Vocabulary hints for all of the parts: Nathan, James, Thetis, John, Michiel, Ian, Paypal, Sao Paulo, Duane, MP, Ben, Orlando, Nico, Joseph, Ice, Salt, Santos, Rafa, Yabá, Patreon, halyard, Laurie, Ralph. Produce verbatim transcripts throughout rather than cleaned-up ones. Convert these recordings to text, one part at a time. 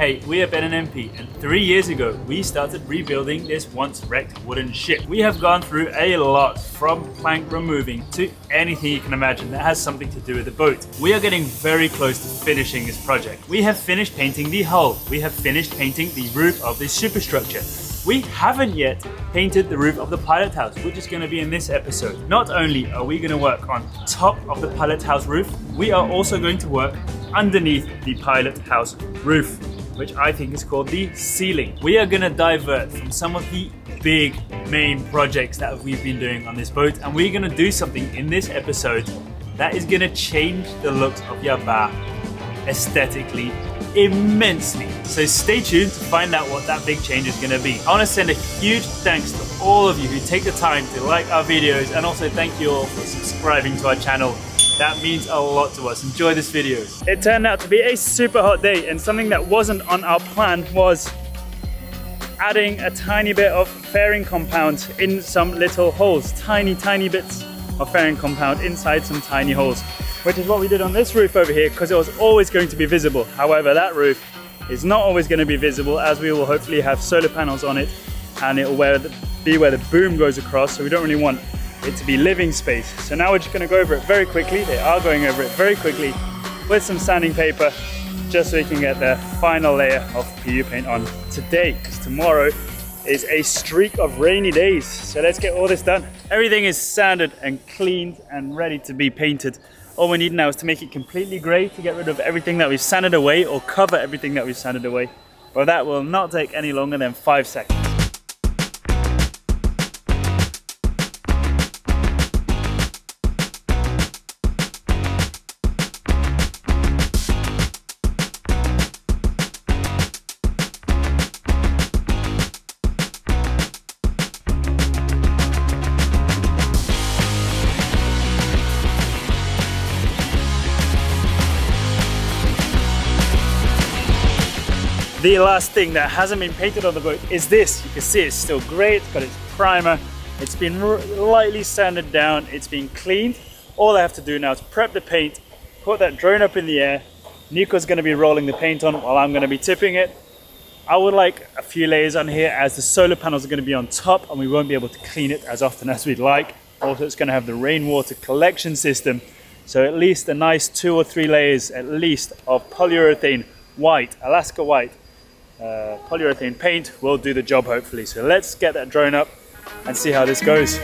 Hey, we have been an M P, and three years ago we started rebuilding this once wrecked wooden ship. We have gone through a lot, from plank removing to anything you can imagine that has something to do with the boat. We are getting very close to finishing this project. We have finished painting the hull. We have finished painting the roof of this superstructure. We haven't yet painted the roof of the pilot house, which is going to be in this episode. Not only are we going to work on top of the pilot house roof, we are also going to work underneath the pilot house roof, which I think is called the ceiling. We are going to divert from some of the big main projects that we've been doing on this boat, and we're going to do something in this episode that is going to change the looks of Yabá aesthetically immensely. So stay tuned to find out what that big change is going to be. I want to send a huge thanks to all of you who take the time to like our videos, and also thank you all for subscribing to our channel. That means a lot to us. Enjoy this video. It turned out to be a super hot day, and something that wasn't on our plan was adding a tiny bit of fairing compound in some little holes. Tiny, tiny bits of fairing compound inside some tiny holes, which is what we did on this roof over here, because it was always going to be visible. However, that roof is not always going to be visible, as we will hopefully have solar panels on it, and it will be where the boom goes across, so we don't really want it to be living space. So now we're just going to go over it very quickly. They are going over it very quickly with some sanding paper, just so we can get the final layer of P U paint on today, because tomorrow is a streak of rainy days. So let's get all this done. Everything is sanded and cleaned and ready to be painted. All we need now is to make it completely grey, to get rid of everything that we've sanded away, or cover everything that we've sanded away. But that will not take any longer than five seconds. The last thing that hasn't been painted on the boat is this. You can see it's still grey, it's got its primer, it's been lightly sanded down, it's been cleaned. All I have to do now is prep the paint, put that drone up in the air. Nico's going to be rolling the paint on while I'm going to be tipping it. I would like a few layers on here, as the solar panels are going to be on top and we won't be able to clean it as often as we'd like. Also, it's going to have the rainwater collection system, so at least a nice two or three layers at least of polyurethane white, Alaska white. Uh, polyurethane paint will do the job, hopefully. So let's get that drone up and see how this goes.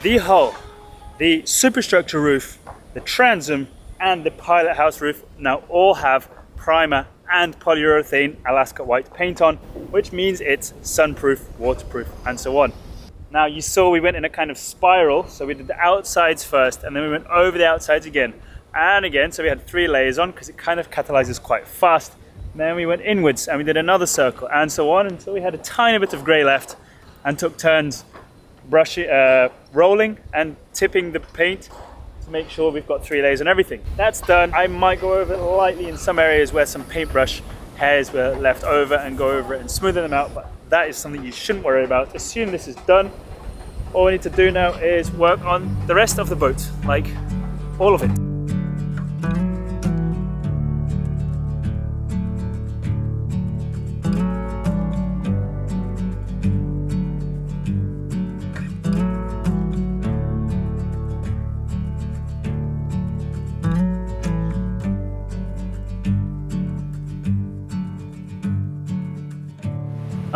The hull, the superstructure roof, the transom and the pilot house roof now all have primer and polyurethane Alaska white paint on, which means it's sunproof, waterproof and so on. Now, you saw we went in a kind of spiral, so we did the outsides first and then we went over the outsides again and again, so we had three layers on because it kind of catalyzes quite fast. And then we went inwards and we did another circle and so on, until we had a tiny bit of grey left and took turns brushing, uh, rolling and tipping the paint to make sure we've got three layers on everything. That's done. I might go over it lightly in some areas where some paintbrush hairs were left over, and go over it and smoothen them out, but that is something you shouldn't worry about. Assume this is done. All we need to do now is work on the rest of the boat, like all of it.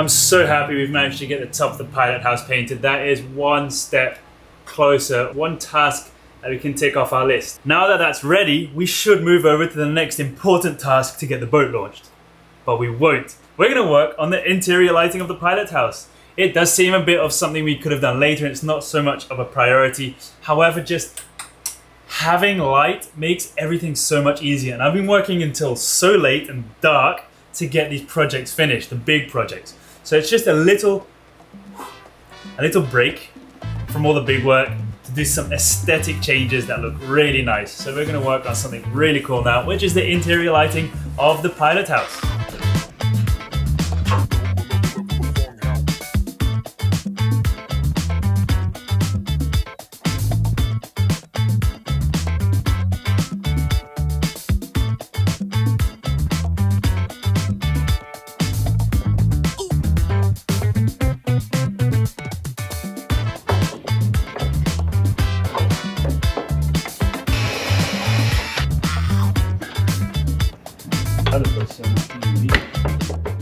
I'm so happy we've managed to get the top of the pilot house painted. That is one step closer, one task that we can take off our list. Now that that's ready, we should move over to the next important task to get the boat launched. But we won't. We're gonna work on the interior lighting of the pilot house. It does seem a bit of something we could have done later, and it's not so much of a priority. However, just having light makes everything so much easier. And I've been working until so late and dark to get these projects finished, the big projects. So it's just a little, a little break from all the big work to do some aesthetic changes that look really nice. So we're gonna work on something really cool now, which is the interior lighting of the pilot house.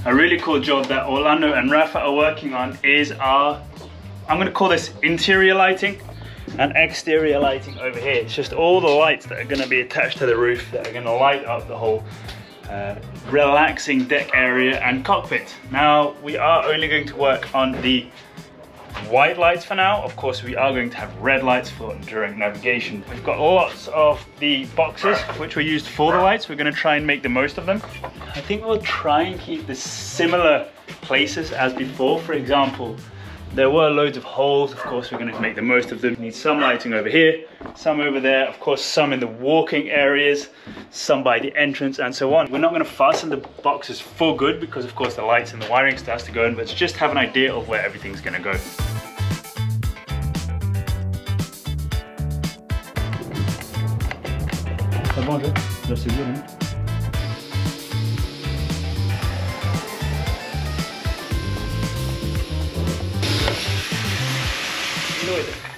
A really cool job that Orlando and Rafa are working on is our, I'm going to call this interior lighting and exterior lighting over here. It's just all the lights that are going to be attached to the roof that are going to light up the whole uh, relaxing deck area and cockpit. Now we are only going to work on the white lights for now. Of course we are going to have red lights for during navigation. We've got lots of the boxes which were used for the lights. We're going to try and make the most of them. I think we'll try and keep the similar places as before. For example, there were loads of holes. Of course we're going to make the most of them. We need some lighting over here, some over there, of course some in the walking areas, some by the entrance and so on. We're not going to fasten the boxes for good because of course the lights and the wiring starts to go in, but just have an idea of where everything's going to go. The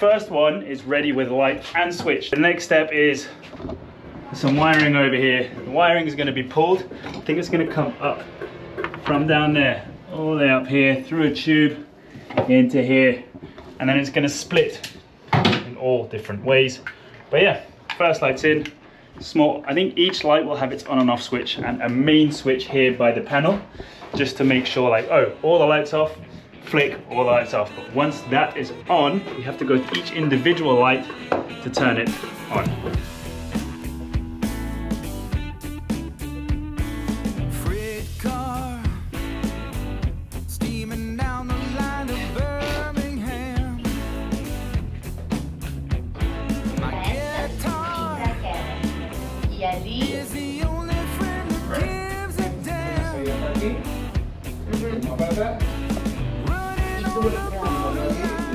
first one is ready with light and switch. The next step is some wiring over here. The wiring is going to be pulled. I think it's going to come up from down there, all the way up here, through a tube, into here, and then it's going to split in all different ways. But yeah, first light's in. Small, I think each light will have its on and off switch and a main switch here by the panel, just to make sure like, oh, all the lights off, flick all the lights off. But once that is on, you have to go to each individual light to turn it on.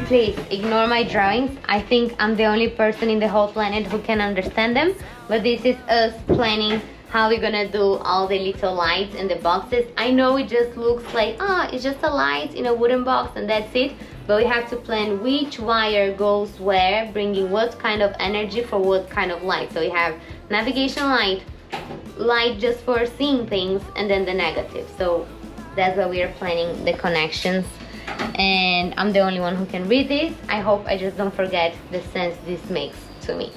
Please ignore my drawings. I think I'm the only person in the whole planet who can understand them, but this is us planning how we're gonna do all the little lights and the boxes. I know it just looks like, oh, it's just a light in a wooden box and that's it, but we have to plan which wire goes where, bringing what kind of energy for what kind of light. So we have navigation light, light just for seeing things, and then the negative. So that's what we are planning, the connections. And I'm the only one who can read this. I hope I just don't forget the sense this makes to me.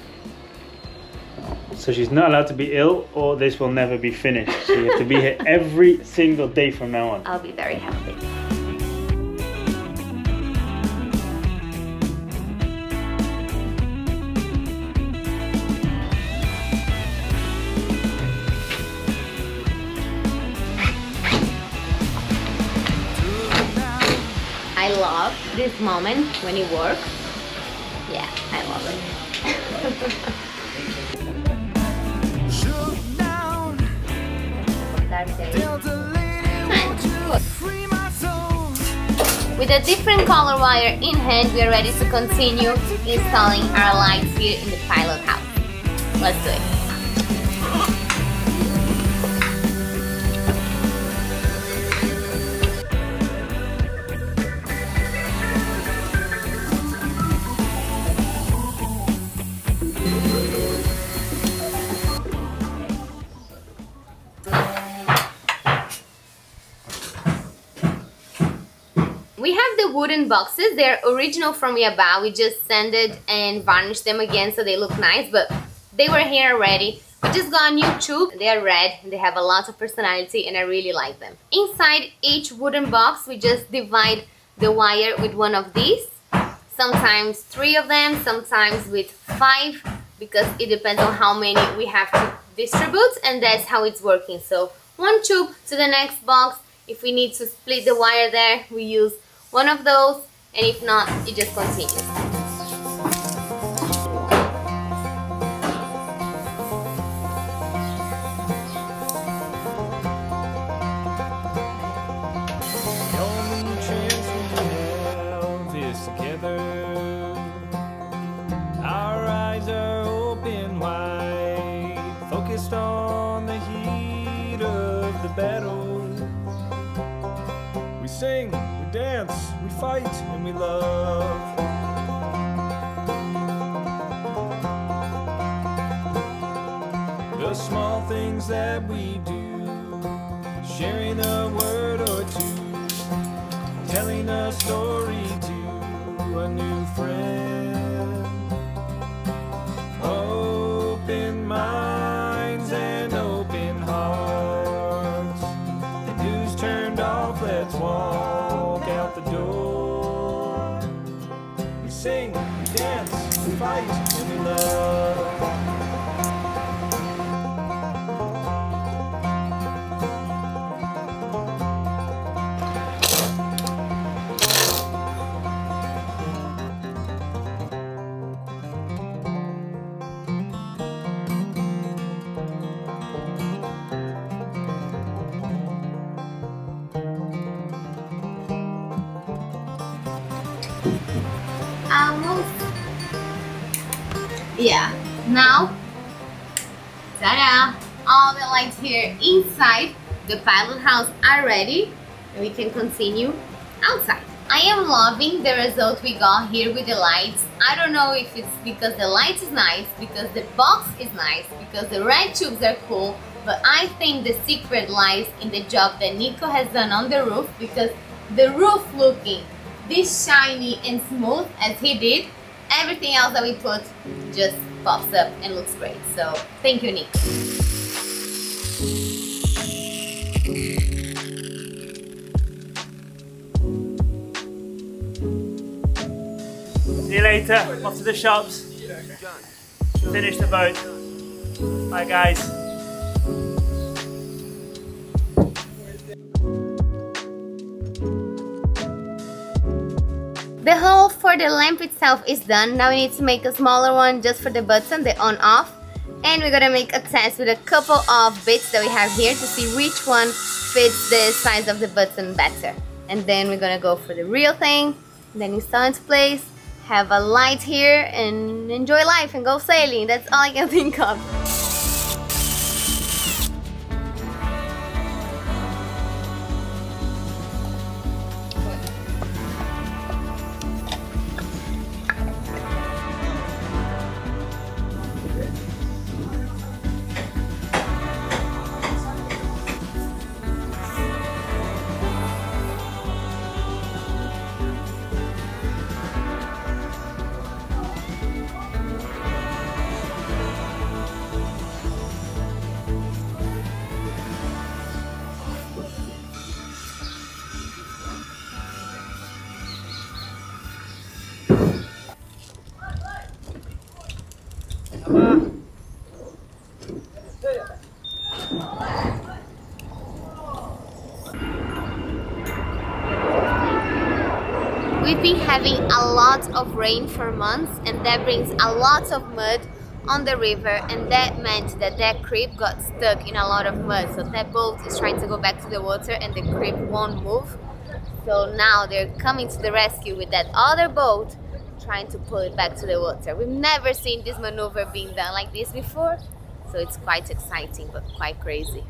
So she's not allowed to be ill or this will never be finished. So you have to be here every single day from now on. I'll be very happy. This moment when it works, yeah, I love it. With a different color wire in hand, we are ready to continue installing our lights here in the pilot house. Let's do it. We have the wooden boxes. They're original from Yabá. We just sanded and varnished them again so they look nice, but they were here already. We just got a new tube. They are red, they have a lot of personality and I really like them. Inside each wooden box, we just divide the wire with one of these. Sometimes three of them, sometimes with five, because it depends on how many we have to distribute, and that's how it's working. So one tube to the next box. If we need to split the wire there, we use one of those, and if not, it just continues. Fight and we love. The small things that we do, sharing a word or two, telling a story to a new friend. Open minds and open hearts. The news turned off, let's walk out the door. We sing, we dance, we fight, and we love. Almost. Yeah, now, ta-da! All the lights here inside the pilot house are ready, and we can continue outside. I am loving the result we got here with the lights. I don't know if it's because the light is nice, because the box is nice, because the red tubes are cool, but I think the secret lies in the job that Nico has done on the roof, because the roof looking this shiny and smooth as he did, everything else that we put just pops up and looks great. So thank you, Nick. See you later, off to the shops, finish the boat. Bye guys. The hole for the lamp itself is done. Now we need to make a smaller one just for the button, the on-off. And we're gonna make a test with a couple of bits that we have here to see which one fits the size of the button better. And then we're gonna go for the real thing, then install into place, have a light here and enjoy life and go sailing. That's all I can think of. We've been having a lot of rain for months, and that brings a lot of mud on the river, and that meant that that crib got stuck in a lot of mud. So that boat is trying to go back to the water and the crib won't move. So now they're coming to the rescue with that other boat, trying to pull it back to the water. We've never seen this maneuver being done like this before, so it's quite exciting but quite crazy.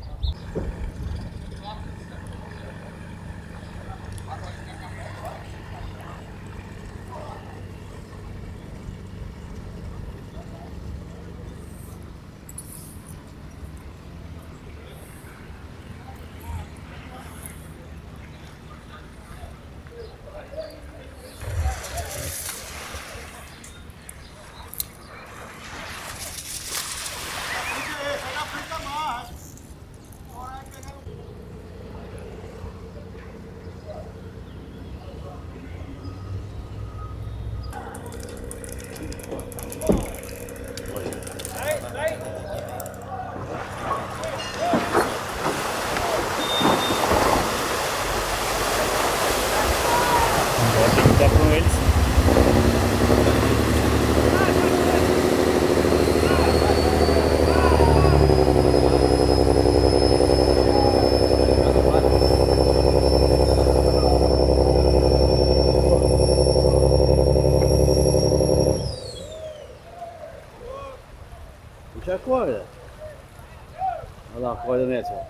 for the next one.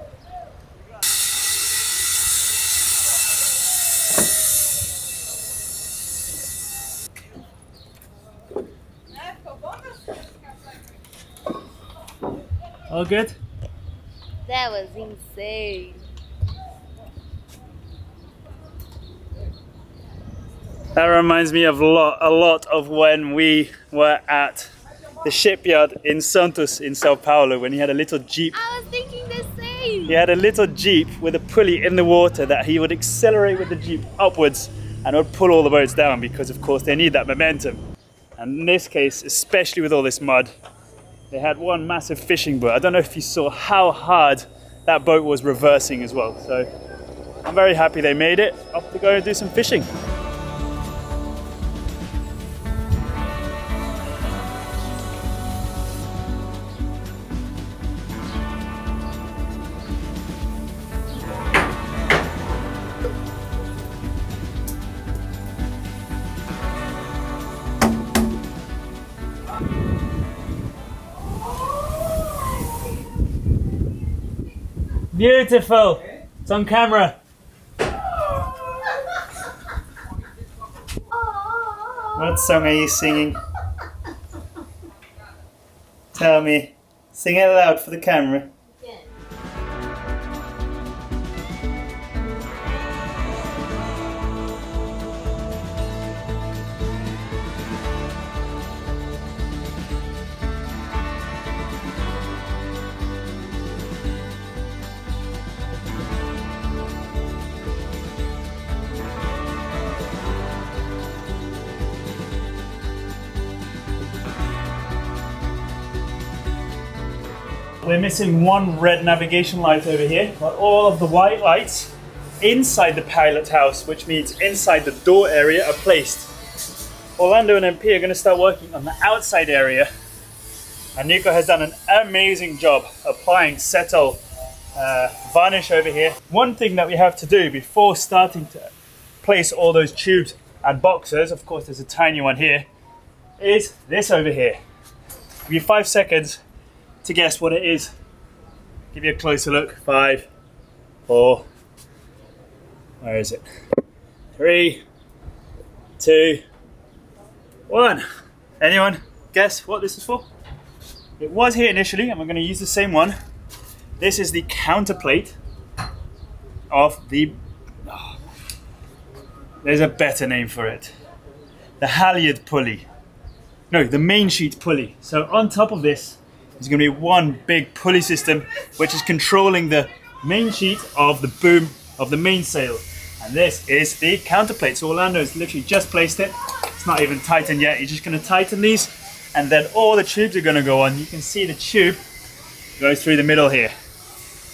All good? That was insane. That reminds me of a lot, a lot of when we were at the shipyard in Santos in Sao Paulo, when he had a little jeep. I was thinking the same. He had a little jeep with a pulley in the water that he would accelerate with the jeep upwards and would pull all the boats down because of course they need that momentum. And in this case, especially with all this mud, they had one massive fishing boat. I don't know if you saw how hard that boat was reversing as well. So I'm very happy they made it. Off to go and do some fishing. Beautiful! It's on camera. What song are you singing? Tell me. Sing it loud for the camera. We're missing one red navigation light over here, but all of the white lights inside the pilot house, which means inside the door area, are placed. Orlando and M P are going to start working on the outside area, and Nico has done an amazing job applying Settle uh, varnish over here. One thing that we have to do before starting to place all those tubes and boxes, of course there's a tiny one here, is this over here. Give you five seconds to guess what it is. Give you a closer look. Five, four, where is it? Three, two, one. Anyone guess what this is for? It was here initially, and we're going to use the same one. This is the counterplate of the, oh, there's a better name for it. The halyard pulley. No, the main sheet pulley. So on top of this, there's going to be one big pulley system which is controlling the main sheet of the boom of the mainsail. And this is the counterplate. So Orlando has literally just placed it. It's not even tightened yet. You're just going to tighten these and then all the tubes are going to go on. You can see the tube goes through the middle here.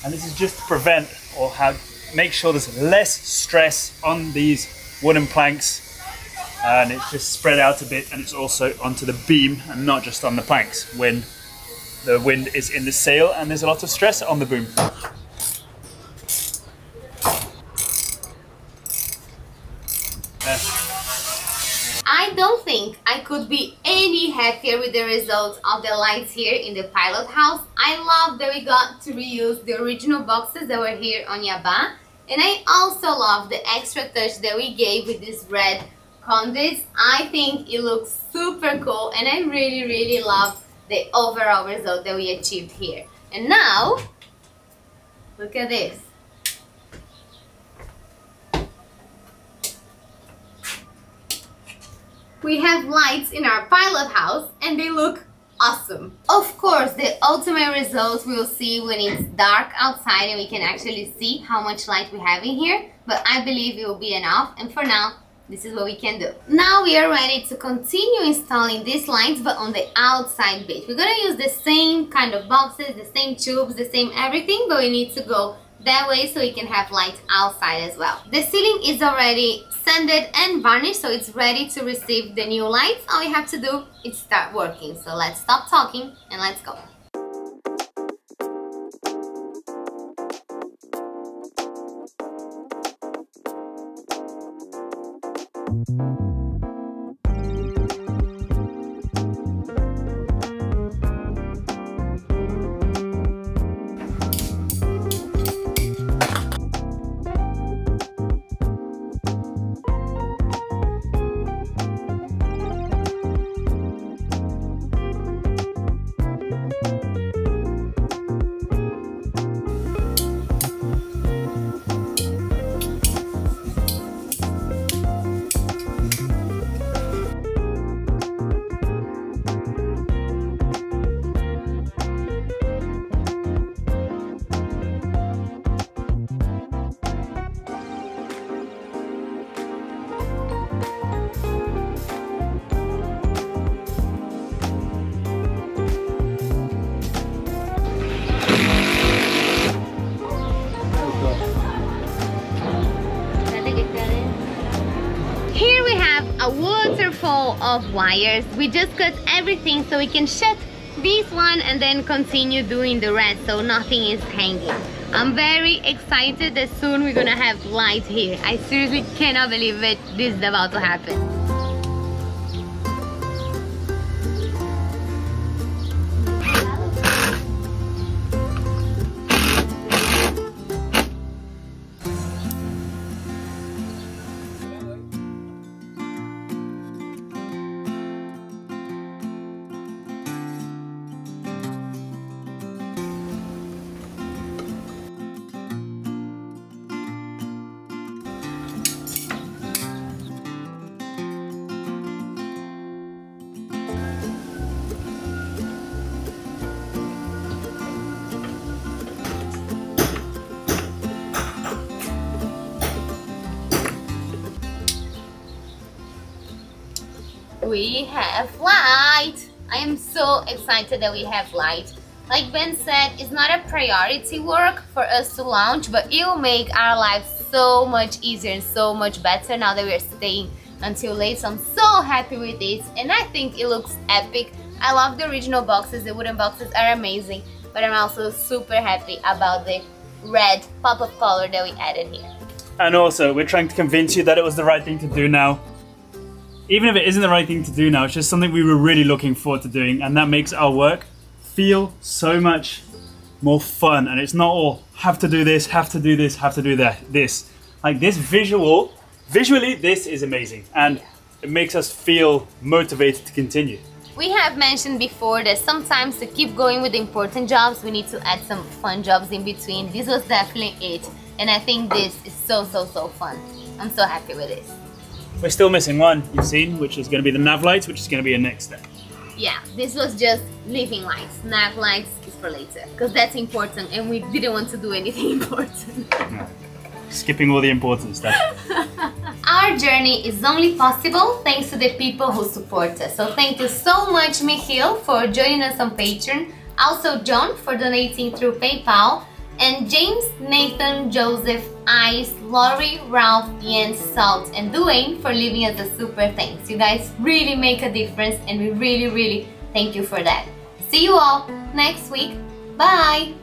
And this is just to prevent or have, make sure there's less stress on these wooden planks. And it's just spread out a bit, and it's also onto the beam and not just on the planks when the wind is in the sail and there's a lot of stress on the boom. I don't think I could be any happier with the results of the lights here in the pilot house. I love that we got to reuse the original boxes that were here on Yabá, and I also love the extra touch that we gave with this red conduits. I think it looks super cool, and I really really love the overall result that we achieved here. And now, look at this. We have lights in our pilot house and they look awesome. Of course, the ultimate results we'll see when it's dark outside and we can actually see how much light we have in here, but I believe it will be enough, and for now, this is what we can do. Now we are ready to continue installing these lights, but on the outside bit. We're gonna use the same kind of boxes, the same tubes, the same everything, but we need to go that way so we can have lights outside as well. The ceiling is already sanded and varnished, so it's ready to receive the new lights. All we have to do is start working. So let's stop talking and let's go. have a waterfall of wires. We just cut everything so we can shut this one and then continue doing the rest so nothing is hanging. I'm very excited that soon we're gonna have light here. I seriously cannot believe it. This is about to happen. We have light. I am so excited that we have light. Like Ben said, it's not a priority work for us to launch, but it will make our lives so much easier and so much better now that we are staying until late. So I'm so happy with this and I think it looks epic. I love the original boxes. The wooden boxes are amazing, but I'm also super happy about the red pop of color that we added here. And also, we're trying to convince you that it was the right thing to do now. Even if it isn't the right thing to do now, it's just something we were really looking forward to doing, and that makes our work feel so much more fun. And it's not all have to do this, have to do this, have to do that, this. Like this visual, visually this is amazing, and it makes us feel motivated to continue. We have mentioned before that sometimes to keep going with the important jobs, we need to add some fun jobs in between. This was definitely it, and I think this is so, so, so fun. I'm so happy with this. We're still missing one, you've seen, which is going to be the nav lights, which is going to be a next step. Yeah, this was just living lights. Nav lights is for later, because that's important and we didn't want to do anything important. No. Skipping all the important stuff. Our journey is only possible thanks to the people who support us. So thank you so much, Michiel, for joining us on Patreon. Also John for donating through PayPal. And James, Nathan, Joseph, Ice, Laurie, Ralph, Ian, Salt, and Duane for leaving us a super thanks. You guys really make a difference and we really, really thank you for that. See you all next week. Bye!